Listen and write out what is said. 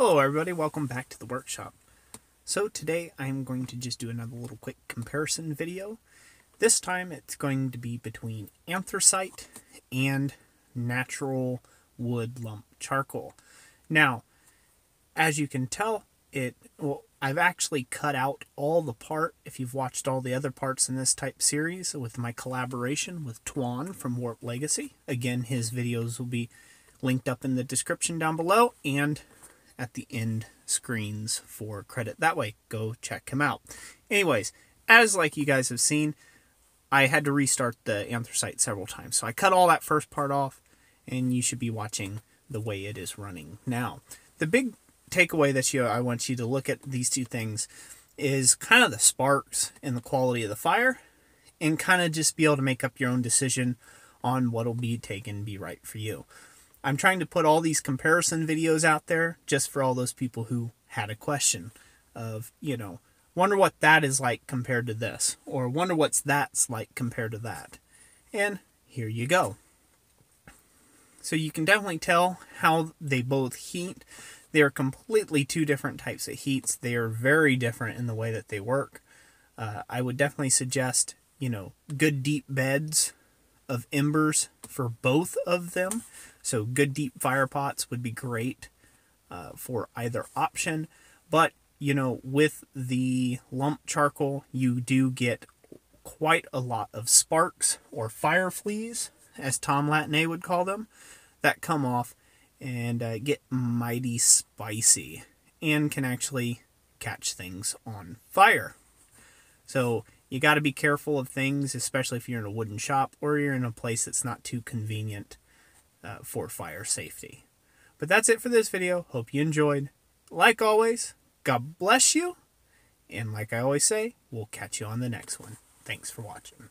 Hello everybody, welcome back to the workshop. So today I'm going to just do another little quick comparison video. This time it's going to be between anthracite and natural wood lump charcoal. Now, as you can tell, I've actually cut out all the part, if you've watched all the other parts in this type series, with my collaboration with Tuan from Warped Legacy. Again, his videos will be linked up in the description down below and at the end screens for credit that way. Go check him out. Anyways, as like you guys have seen, I had to restart the anthracite several times. So I cut all that first part off and you should be watching the way it is running now. The big takeaway that I want you to look at these two things is kind of the sparks and the quality of the fire, and kind of just be able to make up your own decision on what'll be taken, be right for you. I'm trying to put all these comparison videos out there just for all those people who had a question of, you know, wonder what that is like compared to this, or wonder what's that's like compared to that. And here you go. So you can definitely tell how they both heat. They are completely two different types of heats. They are very different in the way that they work. I would definitely suggest, you know, good deep beds of embers for both of them. So good deep fire pots would be great for either option. But, you know, with the lump charcoal, you do get quite a lot of sparks or fire fleas, as Tom Latine would call them, that come off and get mighty spicy and can actually catch things on fire. So you got to be careful of things, especially if you're in a wooden shop or you're in a place that's not too convenient for fire safety. But that's it for this video. Hope you enjoyed. Like always, God bless you, and like I always say, we'll catch you on the next one. Thanks for watching.